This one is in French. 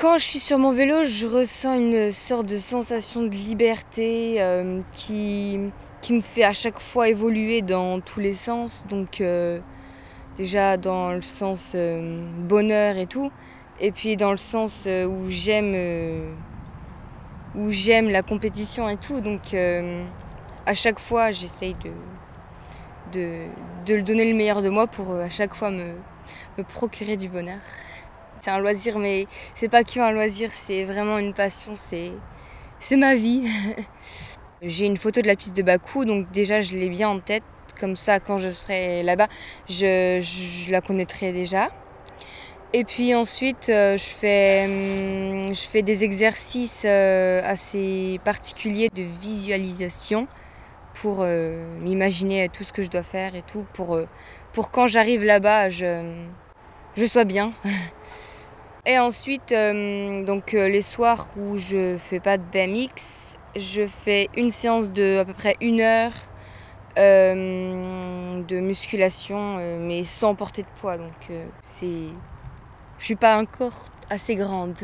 Quand je suis sur mon vélo, je ressens une sorte de sensation de liberté qui me fait à chaque fois évoluer dans tous les sens. Donc déjà dans le sens bonheur et tout, et puis dans le sens où j'aime la compétition et tout. Donc à chaque fois, j'essaye de le donner le meilleur de moi pour à chaque fois me procurer du bonheur. C'est un loisir, mais c'est pas qu'un loisir, c'est vraiment une passion, c'est ma vie. J'ai une photo de la piste de Bakou, donc déjà je l'ai bien en tête, comme ça quand je serai là-bas, je la connaîtrai déjà. Et puis ensuite, je fais des exercices assez particuliers de visualisation pour m'imaginer tout ce que je dois faire et tout, pour quand j'arrive là-bas, je sois bien. Et ensuite, donc, les soirs où je ne fais pas de BMX, je fais une séance de à peu près 1 heure de musculation, mais sans porter de poids. Donc, je ne suis pas encore assez grande.